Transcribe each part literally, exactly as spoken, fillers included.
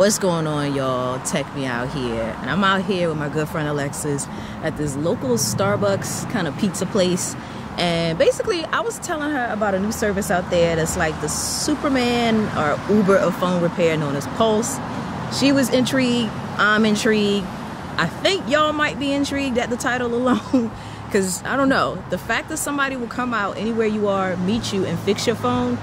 What's going on, y'all? Tech Me Out here, and I'm out here with my good friend Alexis at this local Starbucks kind of pizza place. And basically I was telling her about a new service out there that's like the Superman or Uber of phone repair, known as Puls. She was intrigued, I'm intrigued, I think y'all might be intrigued at the title alone, because I don't know, the fact that somebody will come out anywhere you are, meet you, and fix your phone.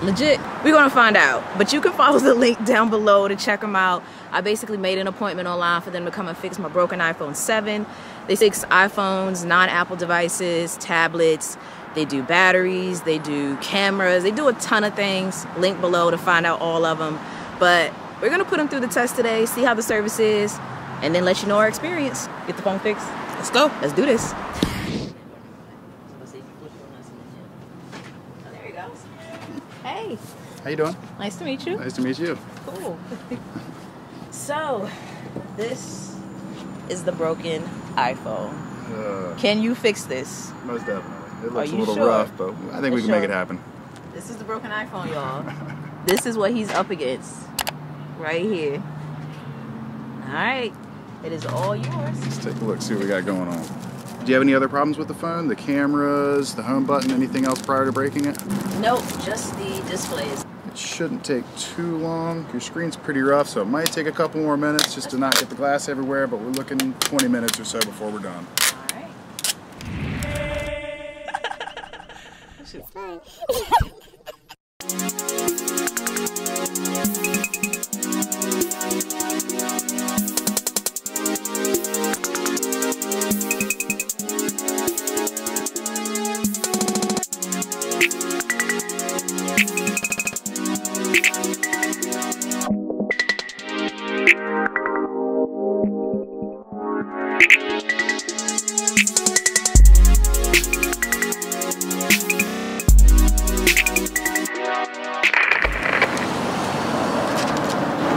Legit, we're gonna find out. But you can follow the link down below to check them out. I basically made an appointment online for them to come and fix my broken iPhone seven. They fix iPhones, non-Apple devices, tablets. They do batteries, they do cameras, they do a ton of things. Link below to find out all of them. But we're gonna put them through the test today, see how the service is, and then let you know our experience. Get the phone fixed. Let's go. Let's do this. Hey. How you doing? Nice to meet you. Nice to meet you. Cool. So, this is the broken iPhone. Uh, can you fix this? Most definitely. It looks a little sure? rough, but I think You're we can sure? make it happen. This is the broken iPhone, y'all. This is what he's up against right here. All right. It is all yours. Let's take a look, see what we got going on. Do you have any other problems with the phone? The cameras, the home button, anything else prior to breaking it? Nope, just the displays. It shouldn't take too long. Your screen's pretty rough, so it might take a couple more minutes just to not get the glass everywhere, but we're looking twenty minutes or so before we're done. All right.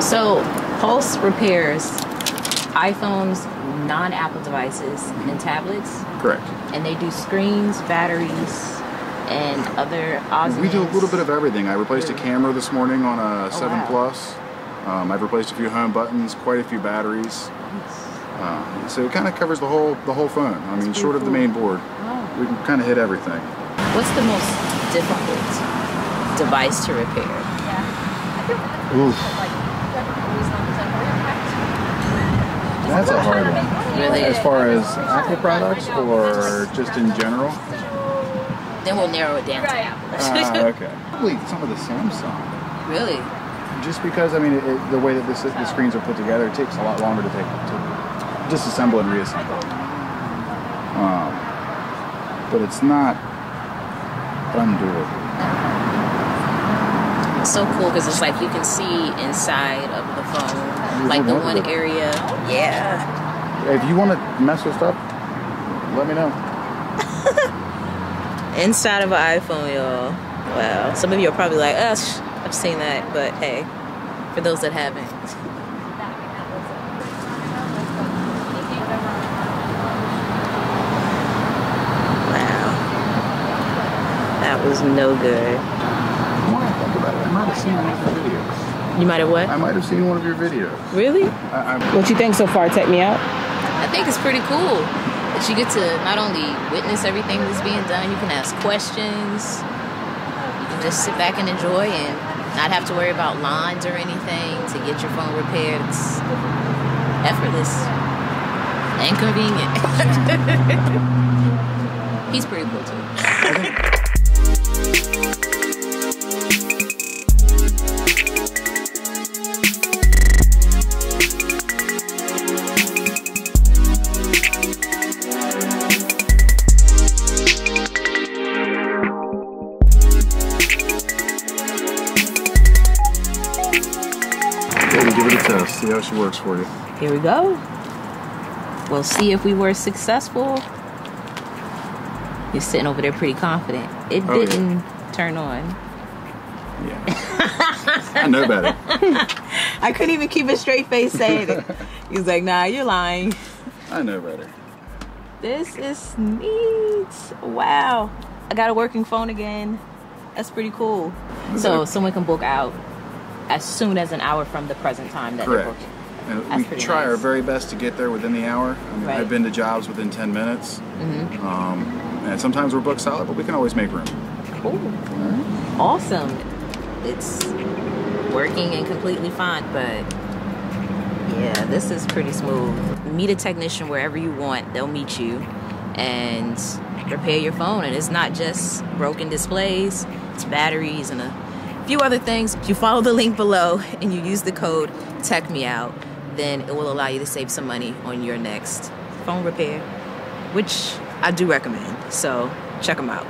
So, Puls repairs iPhones, non-Apple devices, and tablets? Correct. And they do screens, batteries, and other odds and ends. We do a little bit of everything. I replaced a camera this morning on a oh, seven plus. Wow. Um, I've replaced a few home buttons, quite a few batteries. Nice. Um, so it kind of covers the whole the whole phone. I That's mean, short cool. of the main board. Oh. We can kind of hit everything. What's the most difficult device to repair? Yeah. I think that's That's a hard one. Really? As far as Apple products or just in general? Then we'll narrow it down. Ah, okay. Probably some of the Samsung. Really? Just because, I mean, it, it, the way that this, the screens are put together, it takes a lot longer to take to disassemble and reassemble. Um, but it's not undoable. It's so cool because it's like you can see inside of the phone. Like the one area, yeah. If you want to mess with stuff, let me know. Inside of an iPhone, y'all. Wow. Some of you are probably like, "Us, oh, I've seen that," but hey, for those that haven't. Wow. That was no good. I want to think about it. I might have seen one of the videos. You might have what? I might have seen one of your videos. Really? I, what you think so far, Tech Me Out? I think it's pretty cool that you get to not only witness everything that's being done, you can ask questions, you can just sit back and enjoy and not have to worry about lines or anything to get your phone repaired. It's effortless and convenient. He's pretty cool too. See how she works for you. Here we go. We'll see if we were successful. You're sitting over there pretty confident. It oh, didn't yeah. turn on. Yeah. I know better. I couldn't even keep a straight face saying it. He was like, nah, you're lying. I know better. This is neat. Wow. I got a working phone again. That's pretty cool. That's so, like someone can book out as soon as an hour from the present time that Correct. They're working. And we try nice. our very best to get there within the hour. I mean, right. I've been to jobs within ten minutes. Mm-hmm. um, and sometimes we're booked solid, but we can always make room. Cool. Right. Awesome. It's working and completely fine, but yeah, this is pretty smooth. Meet a technician wherever you want. They'll meet you and repair your phone. And it's not just broken displays, it's batteries and a few other things. If you follow the link below and you use the code TechMeOut, then it will allow you to save some money on your next phone repair, which I do recommend. So check them out.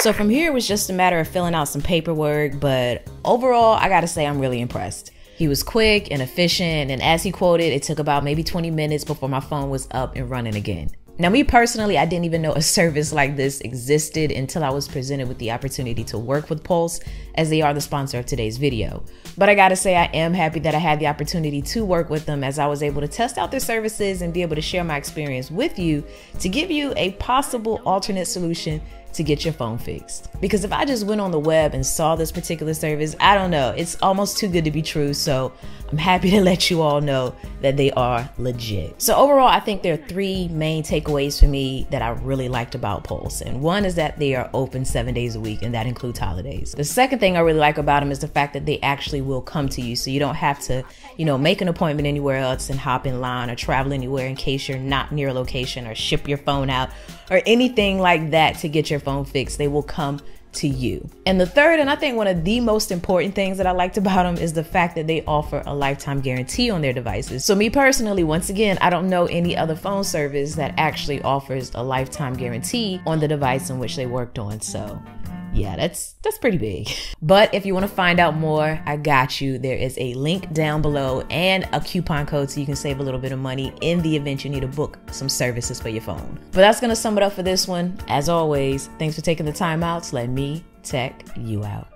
So from here, it was just a matter of filling out some paperwork, but overall, I gotta say I'm really impressed. He was quick and efficient, and as he quoted, it took about maybe twenty minutes before my phone was up and running again. Now, me personally, I didn't even know a service like this existed until I was presented with the opportunity to work with Puls, as they are the sponsor of today's video. But I gotta say, I am happy that I had the opportunity to work with them, as I was able to test out their services and be able to share my experience with you to give you a possible alternate solution to get your phone fixed. Because if I just went on the web and saw this particular service, I don't know, it's almost too good to be true. So I'm happy to let you all know that they are legit. So overall, I think there are three main takeaways for me that I really liked about Puls. And one is that they are open seven days a week, and that includes holidays. The second thing I really like about them is the fact that they actually will come to you. So you don't have to, you know, make an appointment anywhere else and hop in line or travel anywhere in case you're not near a location, or ship your phone out or anything like that to get your phone fixed. They will come to you. And the third, and I think one of the most important things that I liked about them, is the fact that they offer a lifetime guarantee on their devices. So me personally, once again, I don't know any other phone service that actually offers a lifetime guarantee on the device in which they worked on. So yeah, that's that's pretty big. But if you want to find out more, I got you. There is a link down below and a coupon code so you can save a little bit of money in the event you need to book some services for your phone. But that's going to sum it up for this one. As always, thanks for taking the time out to let me tech you out.